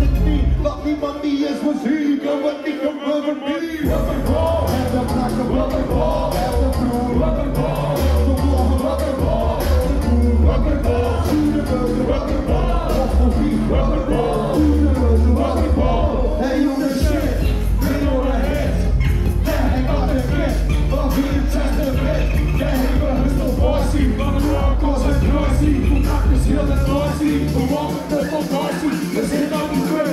with me. Mommy, mommy, yes, was he? Come and take a rubber bee. Rubber ball, and the black of rubber ball, and the blue rubber ball, the blue rubber ball, the blue rubber ball, the blue rubber ball, the blue rubber ball, the blue rubber ball. Hey, you the shit, bring on the heads. Yeah, hang up the bed, mommy, and test the bed. Yeah, hang up, it's so bossy, mother, I'm causing noisy. You knock this hill, that's noisy. The walk, that's so noisy. Let's hit up the curve.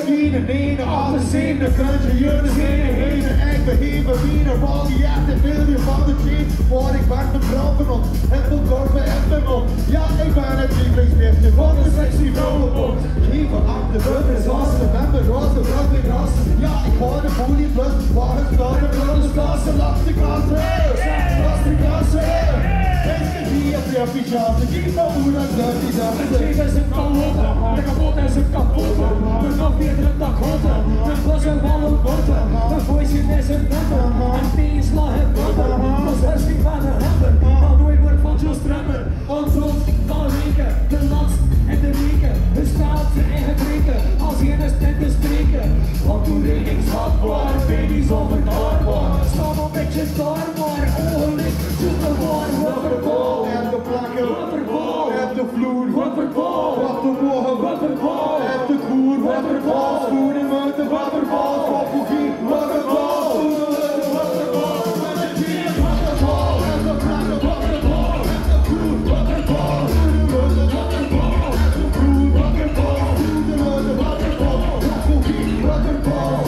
Nina, all the same, the country, you're the same. Hate the egg, behave, arena, all the afternoon, you're all the dream. Morning, back to Provenal, and we'll go for ethanol. Yeah, they ban a G-Base gift, you're all the sexy rollable. Keep up the bird is awesome, and the girls are loving us. Yeah, I call the booty plus, water, flower, girls, glass, and lots of glass, hey! Lots of glass, hey! Mensen die het derpje jassen, die van moeder derpje jassen. De tweede zit van hotten, de kapotte zit kapotten. De nog weer de dag hotten, de was en wal op botten. De voice in is een rapper, en die slag het botten. Als hersching van de rapper, maar nooit wordt van Just Rapper. Ons hoofd kan reken, de last en de reken. Het staat zijn eigen breken, als geen is dit te spreken. Want toen deed ik schat waar, baby's op een armbar. Stam op met je star maar, ogenlijk, just een war. Rubberball, at the plakker, rubberball, at the vloer, rubberball, wat de morgen, rubberball, at the koer, rubberball, schoenen met de rubberball, koffie, rubberball, schoenen met de rubberball, met de dier, rubberball, at the plakker, rubberball, at the koer, rubberball, schoenen met de rubberball, at the vloer, rubberball, schoenen met de rubberball, koffie, rubberball.